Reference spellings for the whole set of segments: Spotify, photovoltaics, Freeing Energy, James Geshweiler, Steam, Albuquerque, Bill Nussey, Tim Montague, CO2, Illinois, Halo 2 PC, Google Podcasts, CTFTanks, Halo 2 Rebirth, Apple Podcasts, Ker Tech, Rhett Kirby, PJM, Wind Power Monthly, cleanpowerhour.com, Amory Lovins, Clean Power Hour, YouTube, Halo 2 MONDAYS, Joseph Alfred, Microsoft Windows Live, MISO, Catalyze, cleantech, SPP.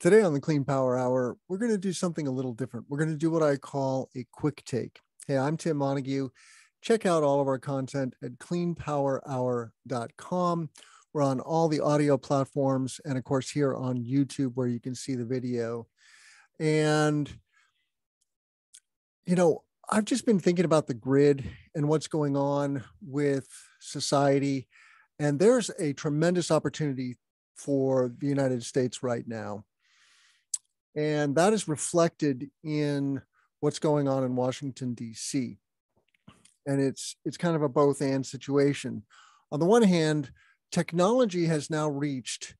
Today on the Clean Power Hour, we're going to do something a little different. We're going to do what I call a quick take. Hey, I'm Tim Montague. Check out all of our content at cleanpowerhour.com. We're on all the audio platforms and, of course, here on YouTube where you can see the video. And, you know, I've just been thinking about the grid and what's going on with society. And there's a tremendous opportunity for the United States right now. And that is reflected in what's going on in Washington, D.C. And it's kind of a both and situation. On the one hand, technology has now reached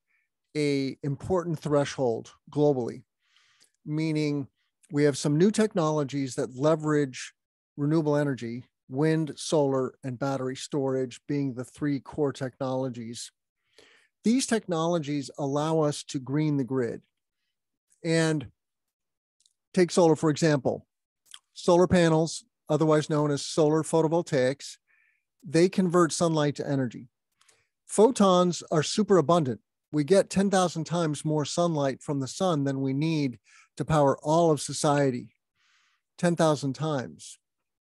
an important threshold globally, meaning we have some new technologies that leverage renewable energy, wind, solar, and battery storage being the three core technologies. These technologies allow us to green the grid. And take solar, for example. Solar panels, otherwise known as solar photovoltaics, they convert sunlight to energy. Photons are super abundant. We get 10,000 times more sunlight from the sun than we need to power all of society. 10,000 times.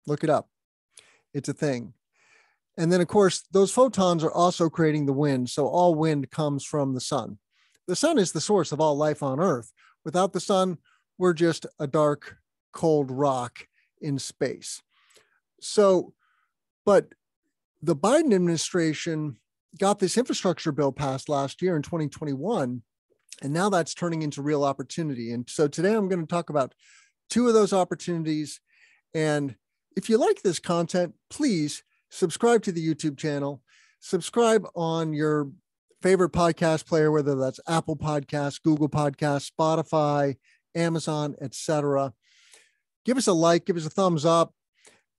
Look it up. It's a thing. And then, of course, those photons are also creating the wind. So all wind comes from the sun. The sun is the source of all life on Earth. Without the sun, we're just a dark, cold rock in space. So, but the Biden administration got this infrastructure bill passed last year in 2021, and now that's turning into real opportunity. And so today I'm going to talk about two of those opportunities. And if you like this content, please subscribe to the YouTube channel, subscribe on your favorite podcast player, whether that's Apple Podcasts, Google Podcasts, Spotify, Amazon, etc. Give us a like, give us a thumbs up,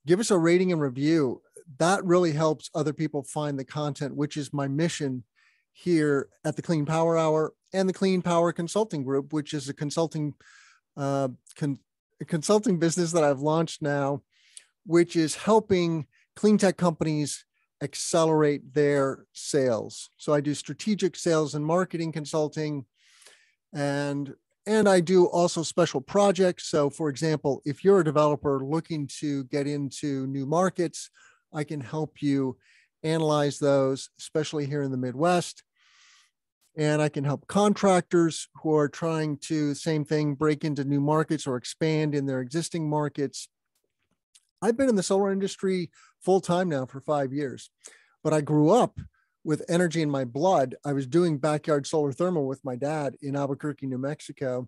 give us a rating and review. That really helps other people find the content, which is my mission here at the Clean Power Hour and the Clean Power Consulting Group, which is a consulting business that I've launched now, which is helping clean tech companies accelerate their sales. So I do strategic sales and marketing consulting, and I do also special projects. So for example, if you're a developer looking to get into new markets, I can help you analyze those, especially here in the Midwest. And I can help contractors who are trying to, same thing, break into new markets or expand in their existing markets. I've been in the solar industry full-time now for 5 years, but I grew up with energy in my blood. I was doing backyard solar thermal with my dad in Albuquerque, New Mexico.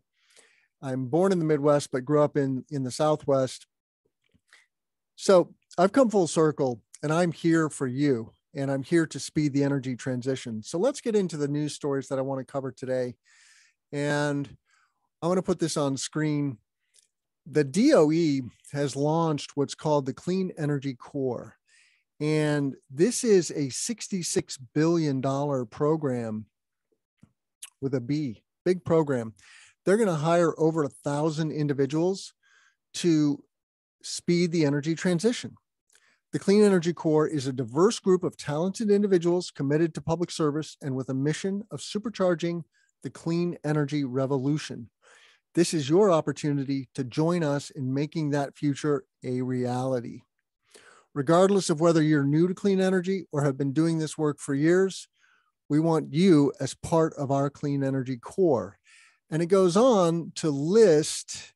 I'm born in the Midwest, but grew up in the Southwest. So I've come full circle, and I'm here for you, and I'm here to speed the energy transition. So let's get into the news stories that I want to cover today. And I want to put this on screen. The DOE has launched what's called the Clean Energy Corps, and this is a $66 billion program with a B, big program. They're going to hire over 1,000 individuals to speed the energy transition. The Clean Energy Corps is a diverse group of talented individuals committed to public service and with a mission of supercharging the clean energy revolution. This is your opportunity to join us in making that future a reality. Regardless of whether you're new to clean energy or have been doing this work for years, we want you as part of our Clean Energy Corps. And it goes on to list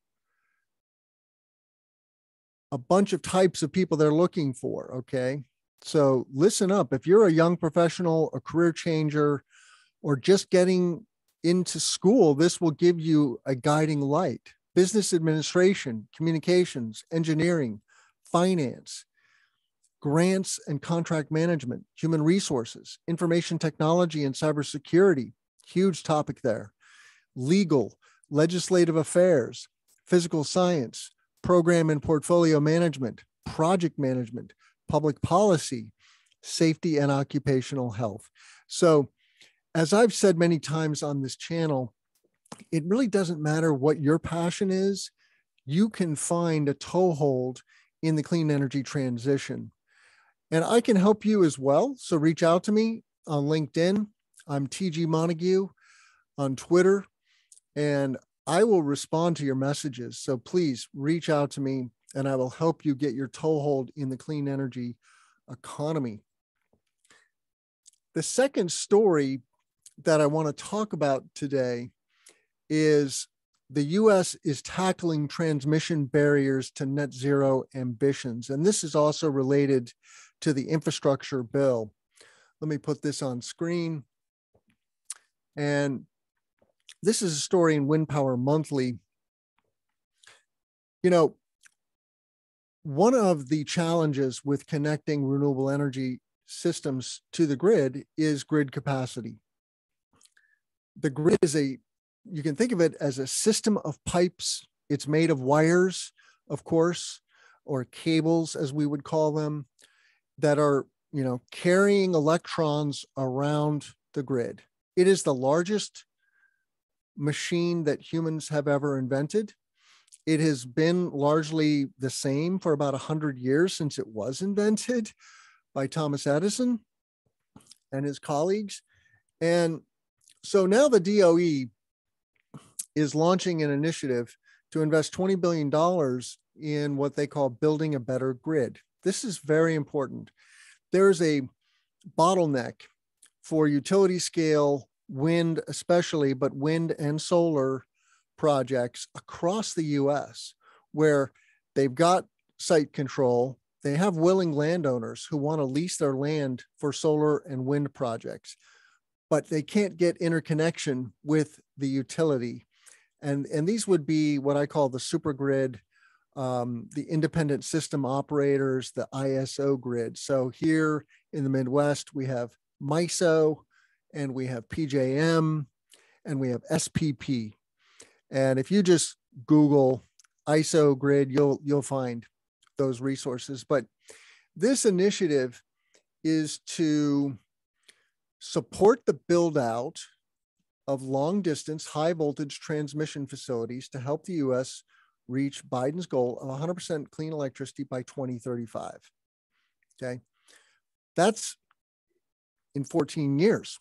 a bunch of types of people they're looking for, okay? So listen up. If you're a young professional, a career changer, or just getting into school, this will give you a guiding light. Business administration, communications, engineering, finance, grants and contract management, human resources, information technology and cybersecurity, huge topic there. Legal, legislative affairs, physical science, program and portfolio management, project management, public policy, safety and occupational health. So as I've said many times on this channel, it really doesn't matter what your passion is. You can find a toehold in the clean energy transition. And I can help you as well. So reach out to me on LinkedIn. I'm TG Montague on Twitter. and I will respond to your messages. So please reach out to me and I will help you get your toehold in the clean energy economy. The second story that I want to talk about today is the U.S. is tackling transmission barriers to net zero ambitions. And this is also related to the infrastructure bill. Let me put this on screen. And this is a story in Wind Power Monthly. You know, one of the challenges with connecting renewable energy systems to the grid is grid capacity. The grid is a, you can think of it as a system of pipes. It's made of wires, of course, or cables, as we would call them, that are, you know, carrying electrons around the grid. It is the largest machine that humans have ever invented. It has been largely the same for about 100 years since it was invented by Thomas Edison and his colleagues. And so now the DOE is launching an initiative to invest $20 billion in what they call building a better grid. This is very important. There is a bottleneck for utility scale wind, especially, but wind and solar projects across the US where they've got site control. They have willing landowners who want to lease their land for solar and wind projects, but they can't get interconnection with the utility. And these would be what I call the supergrid, the independent system operators, the ISO grid. So here in the Midwest, we have MISO, and we have PJM, and we have SPP. And if you just Google ISO grid, you'll find those resources. But this initiative is to support the build out of long distance, high voltage transmission facilities to help the US reach Biden's goal of 100% clean electricity by 2035. Okay. That's in 14 years,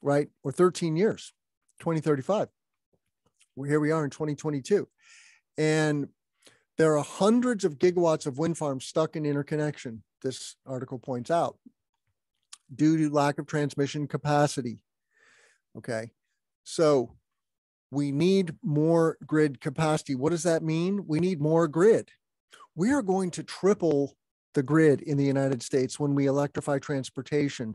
right? Or 13 years, 2035. Well, here we are in 2022. And there are hundreds of gigawatts of wind farms stuck in interconnection, this article points out, due to lack of transmission capacity. Okay. So we need more grid capacity. What does that mean? We need more grid. We are going to triple the grid in the United States when we electrify transportation.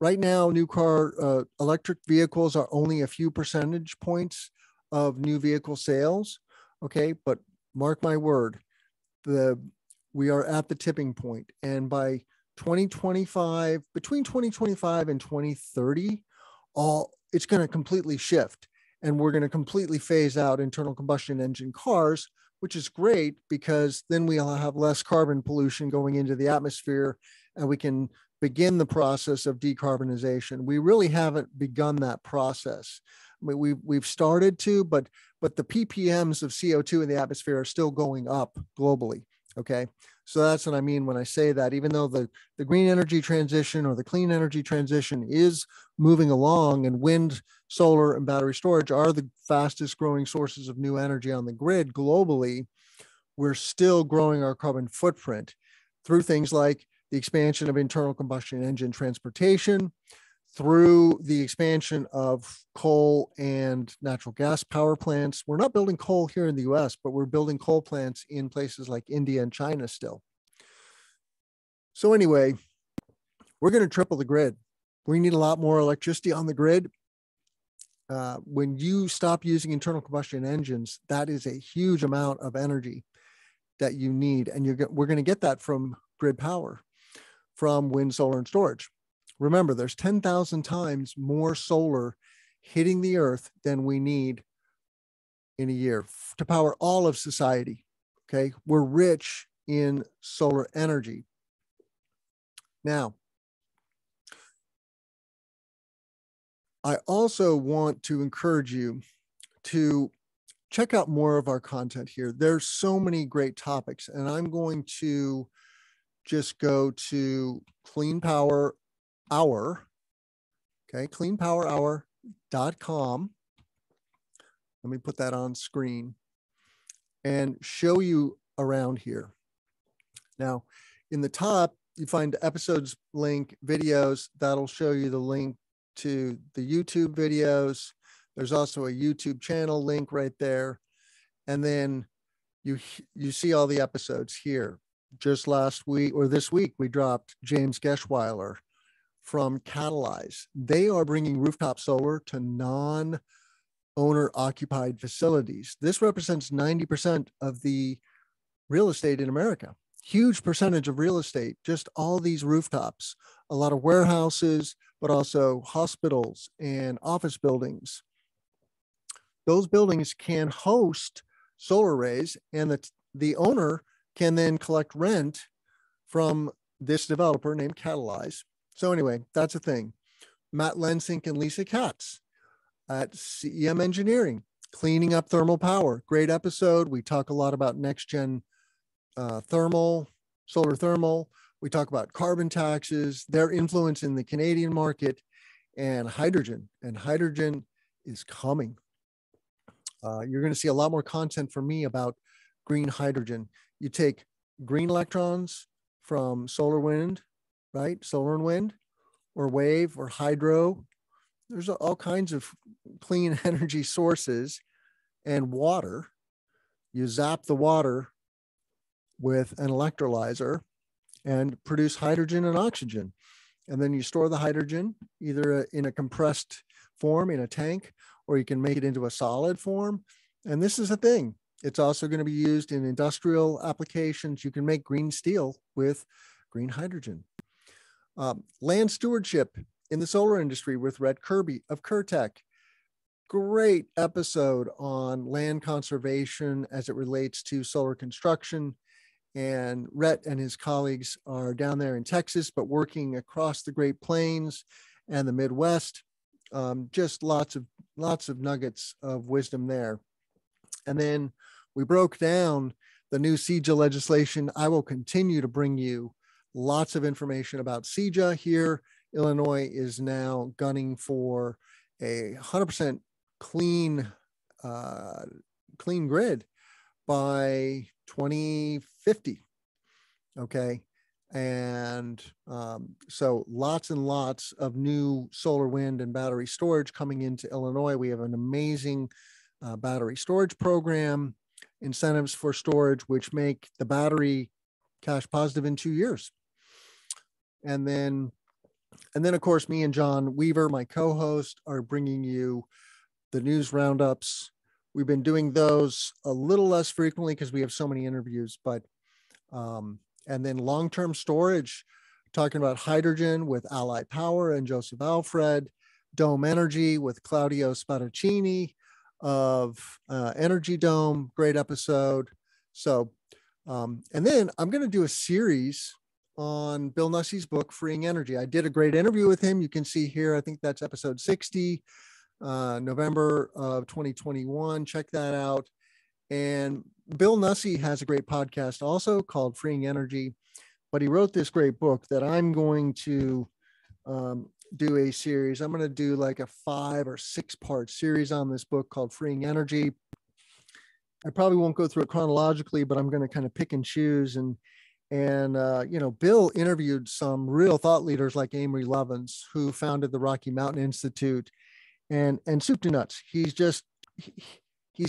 Right now, new car electric vehicles are only a few percentage points of new vehicle sales. Okay, but mark my word, we are at the tipping point. And by 2025, between 2025 and 2030, it's going to completely shift, and we're going to completely phase out internal combustion engine cars, which is great because then we'll have less carbon pollution going into the atmosphere and we can begin the process of decarbonization. We really haven't begun that process. I mean, we've started to, but the PPMs of CO2 in the atmosphere are still going up globally. Okay. So that's what I mean when I say that, even though the green energy transition or the clean energy transition is moving along and wind, solar, and battery storage are the fastest growing sources of new energy on the grid globally, we're still growing our carbon footprint through things like the expansion of internal combustion engine transportation, through the expansion of coal and natural gas power plants. We're not building coal here in the US, but we're building coal plants in places like India and China still. So anyway, we're going to triple the grid. We need a lot more electricity on the grid. When you stop using internal combustion engines, that is a huge amount of energy that you need. And we're going to get that from grid power, from wind, solar, and storage. Remember, there's 10,000 times more solar hitting the earth than we need in a year to power all of society, okay? We're rich in solar energy. Now, I also want to encourage you to check out more of our content here. There's so many great topics, and I'm going to just go to Clean Power Hour, okay, cleanpowerhour.com. Let me put that on screen and show you around here. Now, in the top, you find episodes link, videos. That'll show you the link to the YouTube videos. There's also a YouTube channel link right there. And then you see all the episodes here. Just last week or this week, we dropped James Geshweiler from Catalyze. They are bringing rooftop solar to non-owner occupied facilities. This represents 90% of the real estate in America. Huge percentage of real estate, just all these rooftops, a lot of warehouses, but also hospitals and office buildings. Those buildings can host solar arrays, and the owner can then collect rent from this developer named Catalyze. So anyway, that's a thing. Matt Lensink and Lisa Katz at CEM Engineering, cleaning up thermal power. Great episode. We talk a lot about next-gen thermal, solar thermal. We talk about carbon taxes, their influence in the Canadian market, and hydrogen is coming. You're going to see a lot more content from me about green hydrogen. You take green electrons from solar wind, right? Solar and wind, or wave, or hydro. There's all kinds of clean energy sources, and water. You zap the water with an electrolyzer and produce hydrogen and oxygen. And then you store the hydrogen either in a compressed form in a tank, or you can make it into a solid form. And this is a thing. It's also going to be used in industrial applications. You can make green steel with green hydrogen. Land stewardship in the solar industry with Rhett Kirby of Ker Tech. Great episode on land conservation as it relates to solar construction. And Rhett and his colleagues are down there in Texas, but working across the Great Plains and the Midwest. Just lots of nuggets of wisdom there. And then we broke down the new CEJA legislation. I will continue to bring you lots of information about CEJA here. Illinois is now gunning for a 100% clean grid by 2050. Okay. And so lots and lots of new solar, wind, and battery storage coming into Illinois. We have an amazing battery storage program, incentives for storage, which make the battery cash positive in 2 years. And then of course, me and John Weaver, my co-host, are bringing you the news roundups. We've been doing those a little less frequently because we have so many interviews, but, and then long-term storage, talking about hydrogen with Ally Power and Joseph Alfred, Dome Energy with Claudio Spadaccini of Energy Dome, great episode. So, and then I'm going to do a series on Bill Nussey's book, Freeing Energy. I did a great interview with him. You can see here, I think that's episode 60. November of 2021. Check that out. And Bill Nussey has a great podcast also called Freeing Energy, but he wrote this great book that I'm going to do a series. I'm going to do like a 5 or 6 part series on this book called Freeing Energy. I probably won't go through it chronologically, but I'm going to kind of pick and choose. And you know, Bill interviewed some real thought leaders like Amory Lovins, who founded the Rocky Mountain Institute. And soup to nuts, he's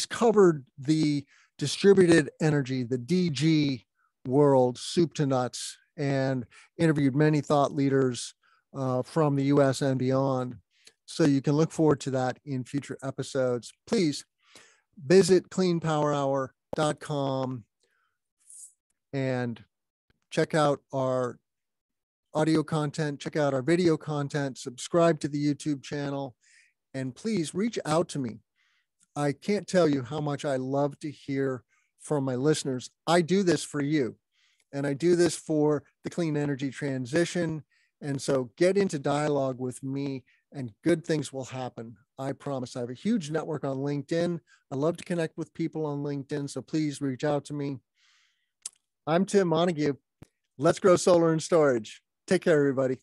covered the distributed energy, the DG world, soup to nuts, and interviewed many thought leaders from the US and beyond. So you can look forward to that in future episodes. Please visit cleanpowerhour.com and check out our audio content, check out our video content, subscribe to the YouTube channel. And please reach out to me. I can't tell you how much I love to hear from my listeners. I do this for you, and I do this for the clean energy transition. And so get into dialogue with me, and good things will happen. I promise. I have a huge network on LinkedIn. I love to connect with people on LinkedIn, so please reach out to me. I'm Tim Montague. Let's grow solar and storage. Take care, everybody.